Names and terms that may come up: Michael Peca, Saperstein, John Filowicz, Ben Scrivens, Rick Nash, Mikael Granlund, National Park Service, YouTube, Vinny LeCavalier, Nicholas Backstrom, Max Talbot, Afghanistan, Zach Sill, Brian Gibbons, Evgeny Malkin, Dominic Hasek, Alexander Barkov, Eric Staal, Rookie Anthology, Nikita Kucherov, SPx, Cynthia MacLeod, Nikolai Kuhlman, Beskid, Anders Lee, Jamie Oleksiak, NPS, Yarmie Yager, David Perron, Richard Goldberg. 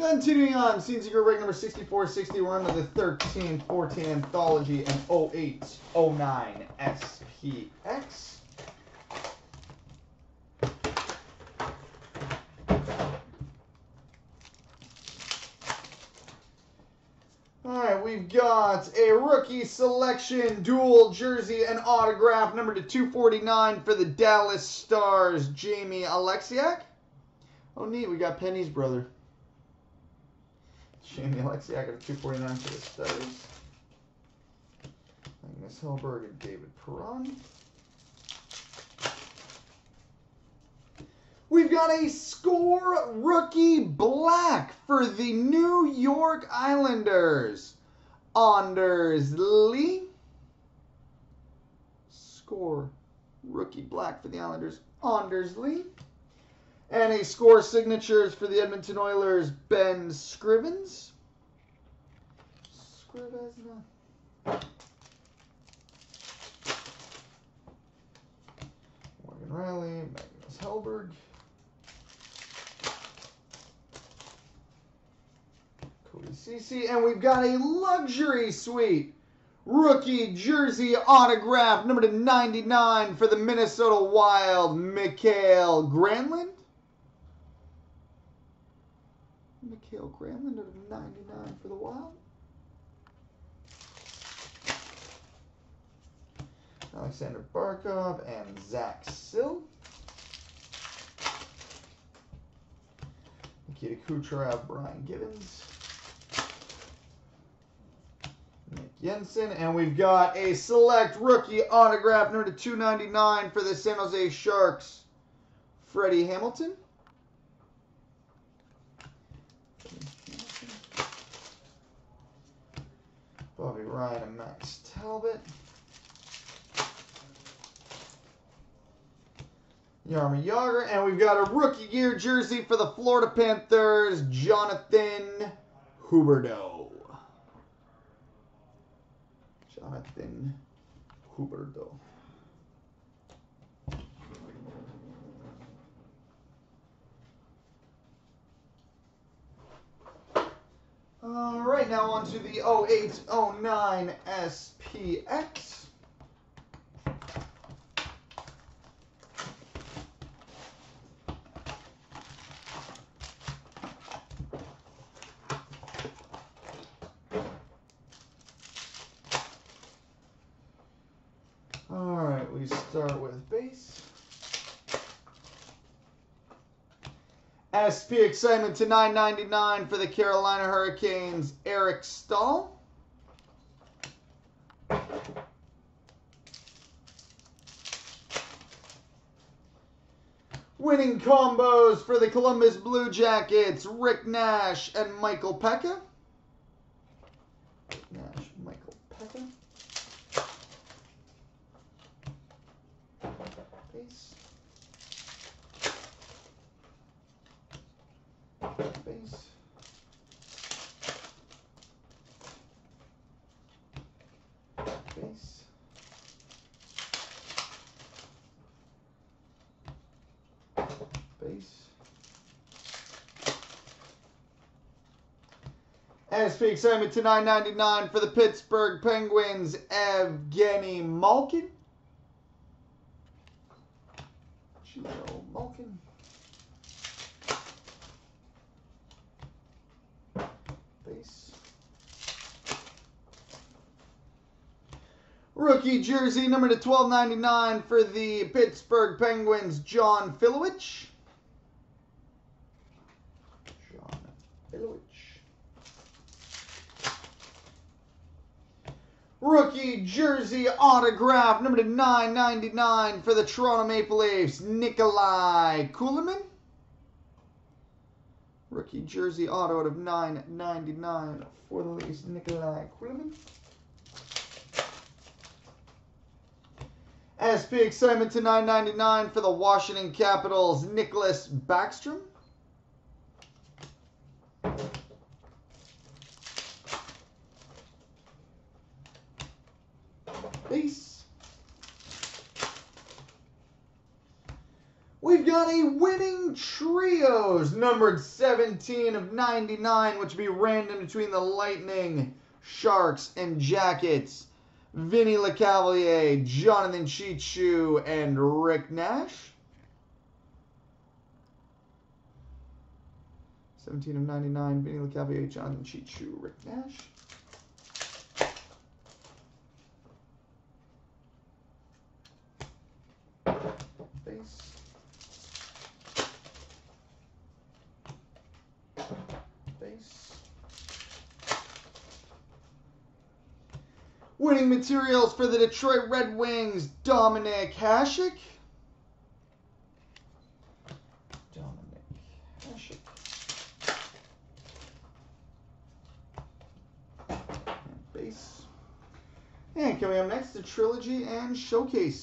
Continuing on, Scene Seeker break number 6460. We're under the 13-14 Anthology and 08-09 SPx. Alright, we've got a rookie selection, dual jersey, and autograph, number to 249 for the Dallas Stars, Jamie Oleksiak. Oh, neat, we got Penny's brother. Jamie Oleksiak at 249 for the Stars. Magnus Hellberg and David Perron. We've got a score rookie black for the New York Islanders. Anders Lee. Score rookie black for the Islanders. Anders Lee. And a score signatures for the Edmonton Oilers. Ben Scrivens. Morgan Riley. Magnus Hellberg. Cody Cece, and we've got a luxury suite rookie jersey autograph number to 99 for the Minnesota Wild, Mikael Granlund. Mikael Granlund number 99 for the Wild. Alexander Barkov and Zach Sill. Nikita Kucherov, Brian Gibbons. Jensen, and we've got a select rookie autograph number to 299 for the San Jose Sharks, Freddie Hamilton. Bobby Ryan and Max Talbot. Yarmie Yager, and we've got a rookie gear jersey for the Florida Panthers, Jonathan Huberdeau. Jonathan Huberdeau. All right, now on to the 08-09 SPX. SP Excitement to 999 for the Carolina Hurricanes, Eric Staal. Winning combos for the Columbus Blue Jackets, Rick Nash and Michael Peca. SP Excitement to 999 for the Pittsburgh Penguins, Evgeny Malkin. Gino Malkin. Base. Rookie jersey number to 1299 for the Pittsburgh Penguins, John Filowicz. Rookie jersey autograph number to 999 for the Toronto Maple Leafs, Nikolai Kuhlman. Rookie jersey auto out of 999 for the Leafs, Nikolai Kuhlman. SP Excitement to 999 for the Washington Capitals, Nicholas Backstrom. We've got a winning trios, numbered 17 of 99, which will be random between the Lightning, Sharks, and Jackets. Vinny LeCavalier, Jonathan Cheechoo, and Rick Nash. 17 of 99, Vinny LeCavalier, Jonathan Cheechoo, Rick Nash. Base. Base. Winning materials for the Detroit Red Wings, Dominic Hasek. Base. And coming up next, the Trilogy and Showcase.